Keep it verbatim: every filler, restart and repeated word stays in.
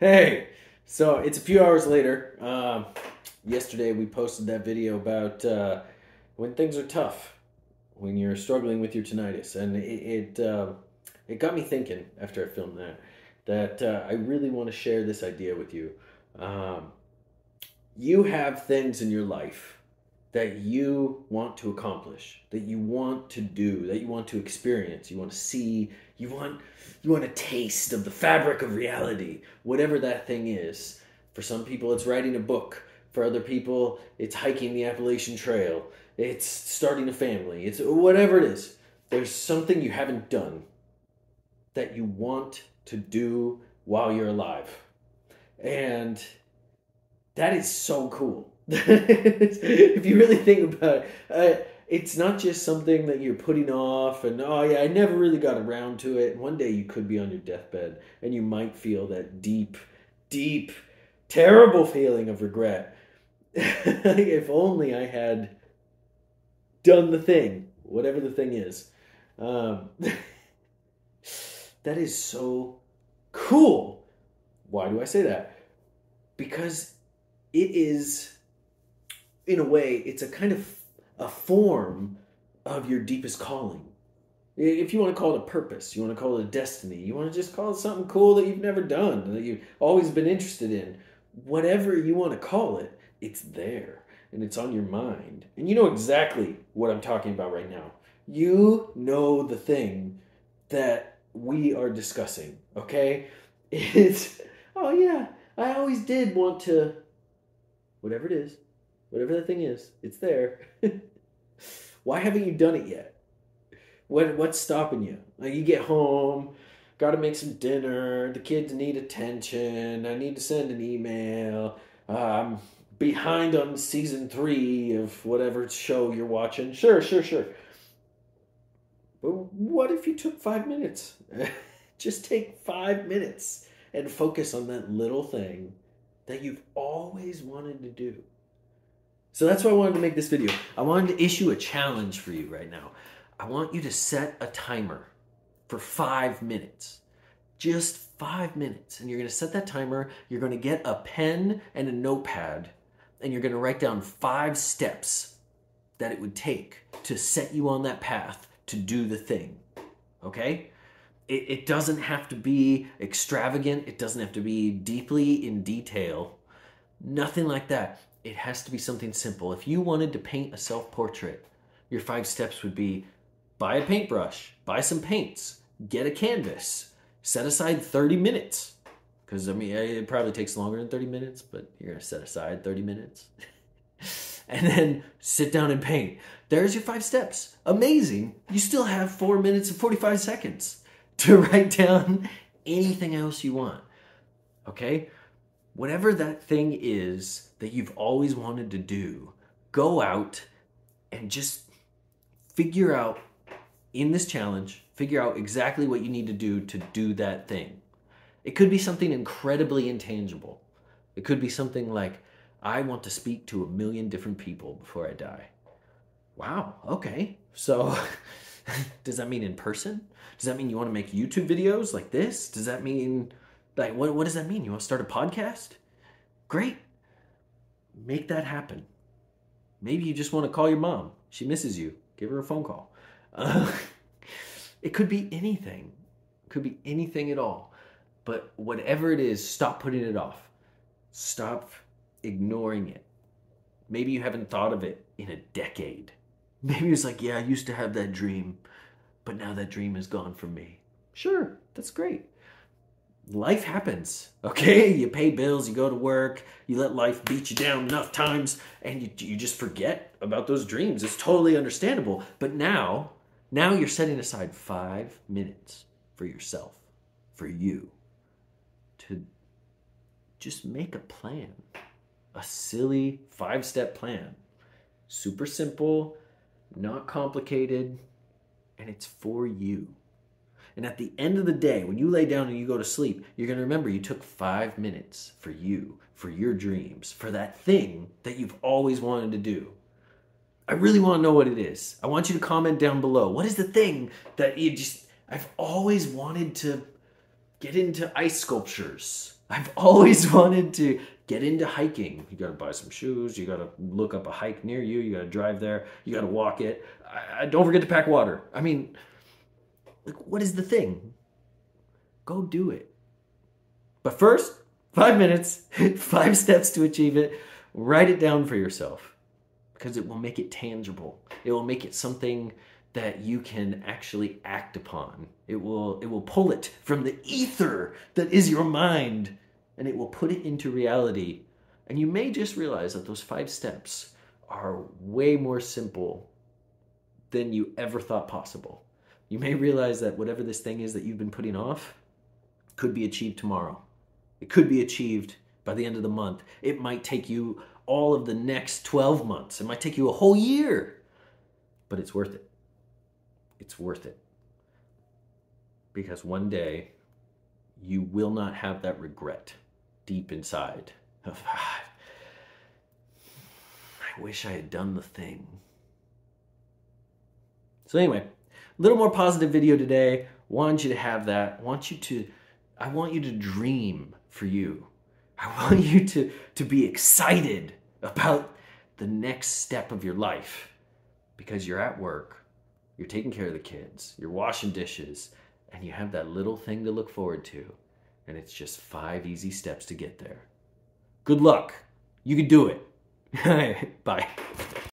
Hey, so it's a few hours later. Um, yesterday we posted that video about uh, when things are tough, when you're struggling with your tinnitus, and it it, uh, it got me thinking after I filmed that that uh, I really want to share this idea with you. Um, you have things in your life that you want to accomplish, that you want to do, that you want to experience, you want to see, you want you want a taste of the fabric of reality, whatever that thing is. For some people, it's writing a book. For other people, it's hiking the Appalachian Trail. It's starting a family. It's whatever it is. There's something you haven't done that you want to do while you're alive. And that is so cool. If you really think about it, uh, it's not just something that you're putting off and, oh yeah, I never really got around to it. One day you could be on your deathbed and you might feel that deep, deep, terrible feeling of regret. If only I had done the thing, whatever the thing is. Um, that is so cool. Why do I say that? Because it is... in a way, it's a kind of a form of your deepest calling. If you want to call it a purpose, you want to call it a destiny, you want to just call it something cool that you've never done, that you've always been interested in. Whatever you want to call it, it's there, and it's on your mind. And you know exactly what I'm talking about right now. You know the thing that we are discussing, okay? It's, oh yeah, I always did want to, whatever it is. Whatever that thing is, it's there. Why haven't you done it yet? What What's stopping you? Like, you get home, got to make some dinner, the kids need attention, I need to send an email, uh, I'm behind on season three of whatever show you're watching. Sure, sure, sure. But what if you took five minutes? Just take five minutes and focus on that little thing that you've always wanted to do. So that's why I wanted to make this video. I wanted to issue a challenge for you right now. I want you to set a timer for five minutes. Just five minutes. And you're going to set that timer. You're going to get a pen and a notepad. And you're going to write down five steps that it would take to set you on that path to do the thing. Okay? It, it doesn't have to be extravagant. It doesn't have to be deeply in detail. Nothing like that. It has to be something simple. If you wanted to paint a self-portrait, your five steps would be buy a paintbrush, buy some paints, get a canvas, set aside thirty minutes. Because, I mean, it probably takes longer than thirty minutes, but you're going to set aside thirty minutes. And then sit down and paint. There's your five steps. Amazing. You still have four minutes and forty-five seconds to write down anything else you want. Okay? Whatever that thing is that you've always wanted to do, go out and just figure out in this challenge, figure out exactly what you need to do to do that thing. It could be something incredibly intangible. It could be something like, I want to speak to a million different people before I die. Wow, okay. So does that mean in person? Does that mean you want to make YouTube videos like this? Does that mean... Like, what, what does that mean? You want to start a podcast? Great. Make that happen. Maybe you just want to call your mom. She misses you. Give her a phone call. Uh, it could be anything. It could be anything at all. But whatever it is, stop putting it off. Stop ignoring it. Maybe you haven't thought of it in a decade. Maybe it's like, yeah, I used to have that dream, but now that dream is gone from me. Sure, that's great. Life happens, okay? You pay bills, you go to work, you let life beat you down enough times, and you, you just forget about those dreams. It's totally understandable. But now, now you're setting aside five minutes for yourself, for you, to just make a plan, a silly five-step plan. Super simple, not complicated, and it's for you. And at the end of the day, when you lay down and you go to sleep, you're going to remember you took five minutes for you, for your dreams, for that thing that you've always wanted to do. I really want to know what it is. I want you to comment down below. What is the thing that you just, I've always wanted to get into ice sculptures. I've always wanted to get into hiking. You gotta buy some shoes, you gotta look up a hike near you, you gotta drive there, you gotta walk it. I, I don't forget to pack water. I mean, like, what is the thing? Go do it. But first, five minutes, five steps to achieve it. Write it down for yourself because it will make it tangible. It will make it something that you can actually act upon. It will, it will pull it from the ether that is your mind, and it will put it into reality. And you may just realize that those five steps are way more simple than you ever thought possible. You may realize that whatever this thing is that you've been putting off could be achieved tomorrow. It could be achieved by the end of the month. It might take you all of the next twelve months. It might take you a whole year, but it's worth it. It's worth it. Because one day you will not have that regret deep inside of, ah, I wish I had done the thing. So anyway, a little more positive video today. Wanted you to have that. Want you to, I want you to dream for you. I want you to, to be excited about the next step of your life, because you're at work, you're taking care of the kids, you're washing dishes, and you have that little thing to look forward to. And it's just five easy steps to get there. Good luck. You can do it. Bye.